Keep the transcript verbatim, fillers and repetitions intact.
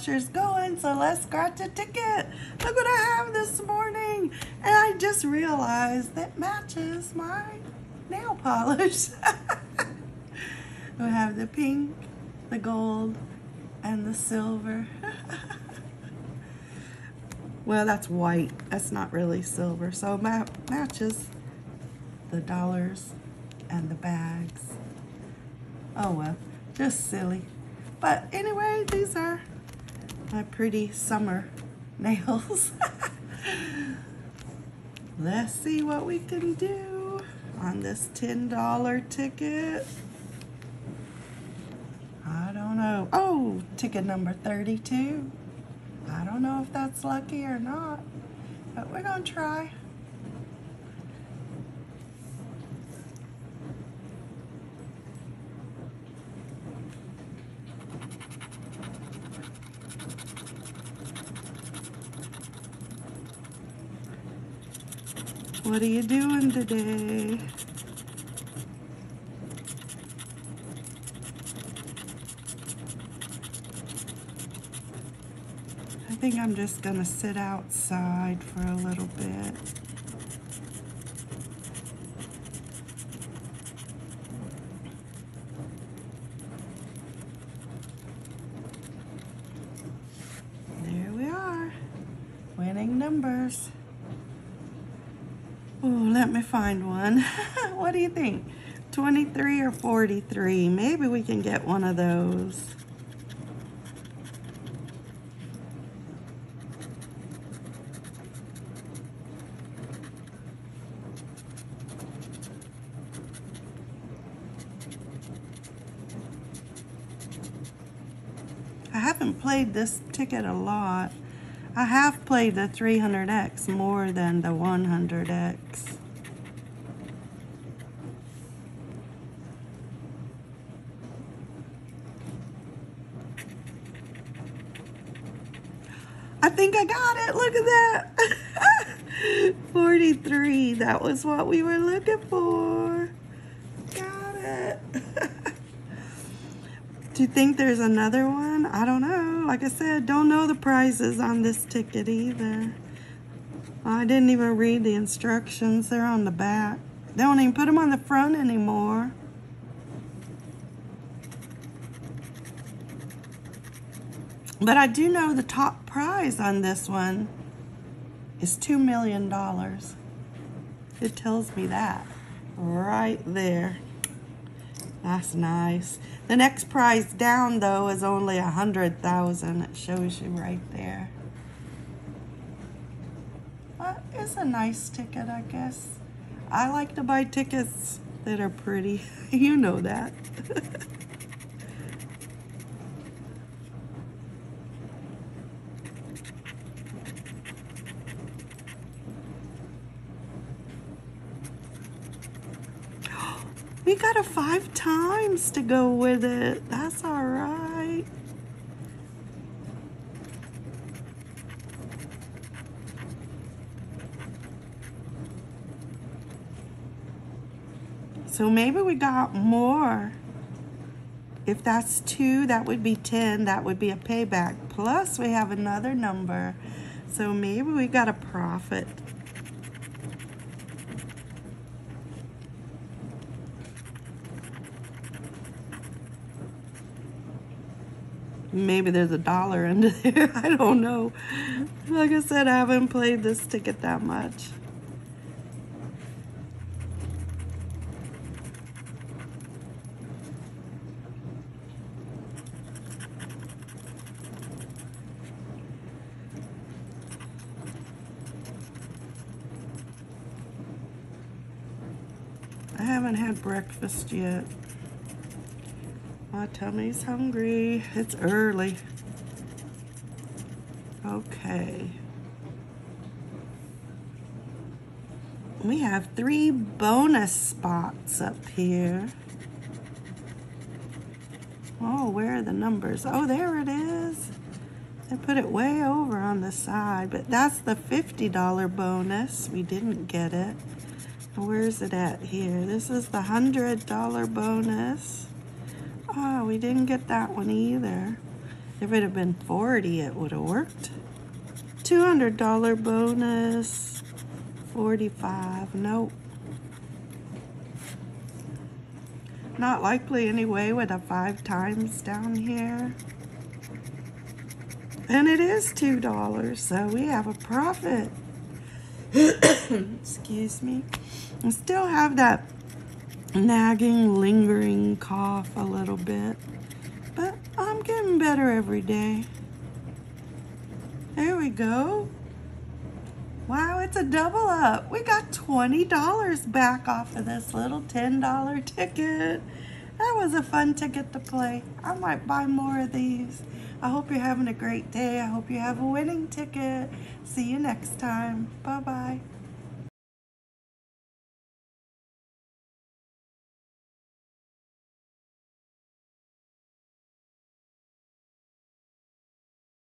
washer's going, so let's scratch a ticket. Look what I have this morning. And I just realized that matches my nail polish. We have the pink, the gold, and the silver. Well, that's white. That's not really silver. So ma matches the dollars and the bags. Oh well, just silly. But anyway, these are my pretty summer nails. Let's see what we can do on this ten dollar ticket. I don't know. Oh, ticket number thirty-two. I don't know if that's lucky or not, but we're gonna try. What are you doing today? I think I'm just gonna sit outside for a little bit. There we are, winning numbers. Oh, let me find one. What do you think? twenty-three or forty-three? Maybe we can get one of those. I haven't played this ticket a lot. I have played the three hundred X more than the one hundred X. I think I got it. Look at that. forty-three. That was what we were looking for. Got it. Do you think there's another one? I don't know. Like I said, don't know the prizes on this ticket either. I didn't even read the instructions. They're on the back. They don't even put them on the front anymore. But I do know the top prize on this one is two million dollars. It tells me that right there. That's nice. The next price down, though, is only a hundred thousand. It shows you right there. But it's a nice ticket, I guess. I like to buy tickets that are pretty. You know that. We got a five times to go with it. That's all right. So maybe we got more. If that's two, that would be ten. That would be a payback. Plus we have another number. So maybe we got a profit. Maybe there's a dollar under there. I don't know. Like I said, I haven't played this ticket that much. I haven't had breakfast yet. My tummy's hungry. It's early. Okay. We have three bonus spots up here. Oh, where are the numbers? Oh, there it is. They put it way over on the side, but that's the fifty dollar bonus. We didn't get it. Where's it at here? This is the one hundred dollar bonus. Oh, we didn't get that one either. If it had been forty, it would have worked. two hundred dollar bonus. forty-five, nope. Not likely anyway with a five times down here. And it is two dollars, so we have a profit. Excuse me. I still have that nagging, lingering cough a little bit, but I'm getting better every day. There we go. Wow, it's a double up. We got twenty dollars back off of this little ten dollar ticket. That was a fun ticket to play. I might buy more of these. I hope you're having a great day. I hope you have a winning ticket. See you next time. Bye-bye.